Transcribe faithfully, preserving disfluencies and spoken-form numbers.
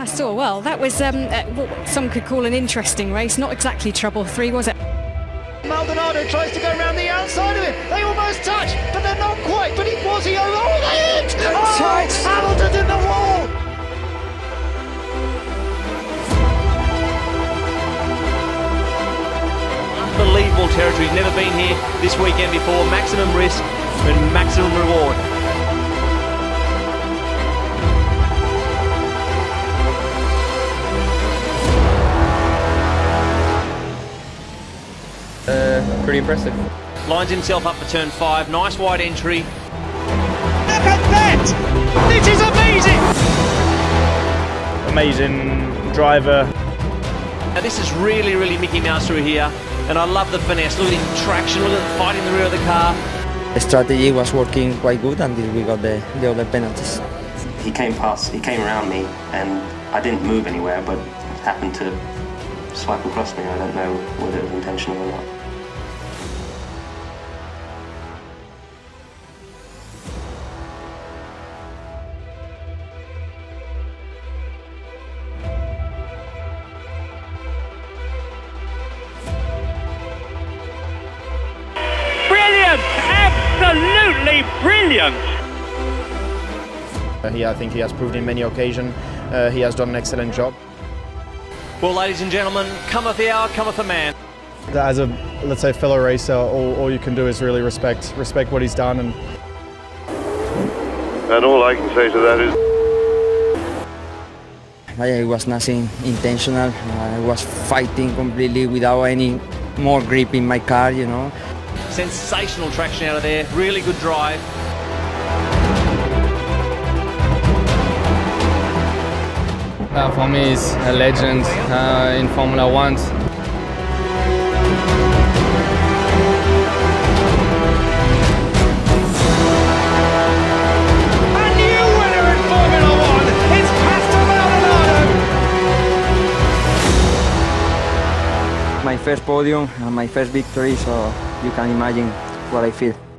Pastor, well, that was um, uh, what some could call an interesting race. Not exactly trouble three, was it? Maldonado tries to go around the outside of it. They almost touch, but they're not quite. But it was he. Oh, they hit! Oh, tight. Hamilton in the wall. Unbelievable territory. Never been here this weekend before. Maximum risk and maximum reward. Uh, pretty impressive. Lines himself up for turn five. Nice wide entry. Look at that! It is amazing! Amazing driver. Now this is really, really Mickey Mouse through here. And I love the finesse. Look at the traction, look at the fight in the rear of the car. The strategy was working quite good until we got the, the other penalties. He came past, he came around me, and I didn't move anywhere, but happened to swipe across me. I don't know whether it was intentional or not. Absolutely brilliant! Uh, he, I think he has proved in many occasions uh, he has done an excellent job. Well, ladies and gentlemen, cometh the hour, cometh the man. As a, let's say, fellow racer, all, all you can do is really respect, respect what he's done. And, and all I can say to that is... It was nothing intentional. I was fighting completely without any more grip in my car, you know. Sensational traction out of there, really good drive. Uh, for me, he's a legend uh, in Formula One. A new winner in Formula One is Pastor Maldonado! My first podium and my first victory, so you can imagine what I feel.